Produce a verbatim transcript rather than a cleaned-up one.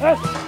哎。